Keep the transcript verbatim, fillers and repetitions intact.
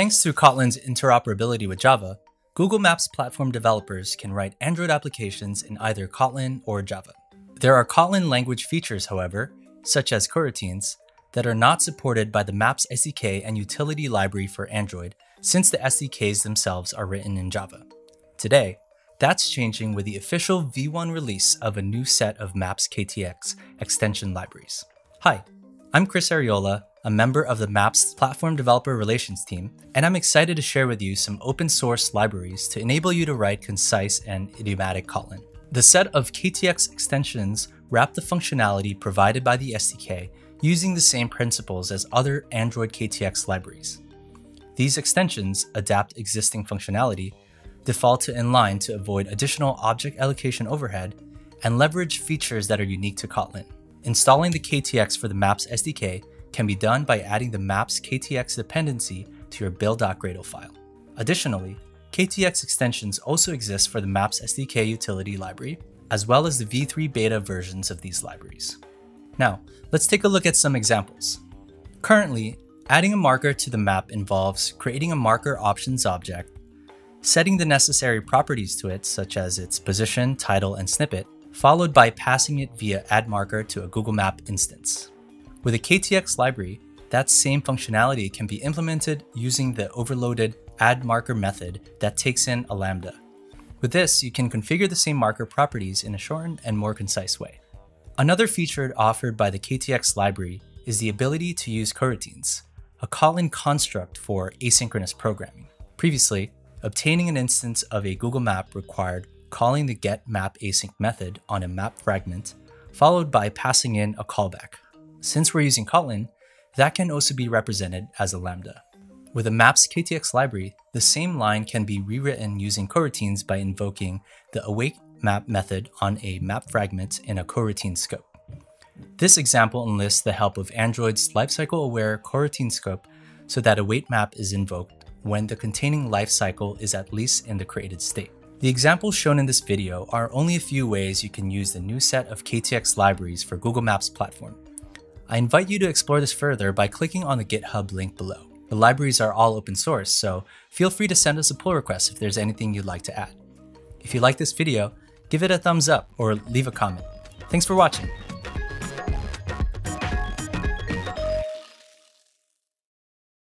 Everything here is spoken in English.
Thanks to Kotlin's interoperability with Java, Google Maps Platform developers can write Android applications in either Kotlin or Java. There are Kotlin language features, however, such as coroutines, that are not supported by the Maps S D K and utility library for Android, since the S D Ks themselves are written in Java. Today, that's changing with the official V one release of a new set of Maps K T X extension libraries. Hi, I'm Chris Arriola, a member of the Maps Platform Developer Relations team, and I'm excited to share with you some open source libraries to enable you to write concise and idiomatic Kotlin. The set of K T X extensions wrap the functionality provided by the S D K using the same principles as other Android K T X libraries. These extensions adapt existing functionality, default to inline to avoid additional object allocation overhead, and leverage features that are unique to Kotlin. Installing the K T X for the Maps S D K can be done by adding the Maps K T X dependency to your build.gradle file. Additionally, K T X extensions also exist for the Maps S D K utility library, as well as the V three beta versions of these libraries. Now, let's take a look at some examples. Currently, adding a marker to the map involves creating a MarkerOptions object, setting the necessary properties to it, such as its position, title, and snippet, followed by passing it via addMarker to a Google Map instance. With a K T X library, that same functionality can be implemented using the overloaded addMarker method that takes in a lambda. With this, you can configure the same marker properties in a shortened and more concise way. Another feature offered by the K T X library is the ability to use coroutines, a Kotlin construct for asynchronous programming. Previously, obtaining an instance of a Google Map required calling the getMapAsync method on a map fragment, followed by passing in a callback. Since we're using Kotlin, that can also be represented as a lambda. With a Maps K T X library, the same line can be rewritten using coroutines by invoking the awaitMap method on a map fragment in a coroutine scope. This example enlists the help of Android's lifecycle-aware coroutine scope so that awaitMap is invoked when the containing lifecycle is at least in the created state. The examples shown in this video are only a few ways you can use the new set of K T X libraries for Google Maps Platform. I invite you to explore this further by clicking on the GitHub link below. The libraries are all open source, so feel free to send us a pull request if there's anything you'd like to add. If you like this video, give it a thumbs up or leave a comment. Thanks for watching.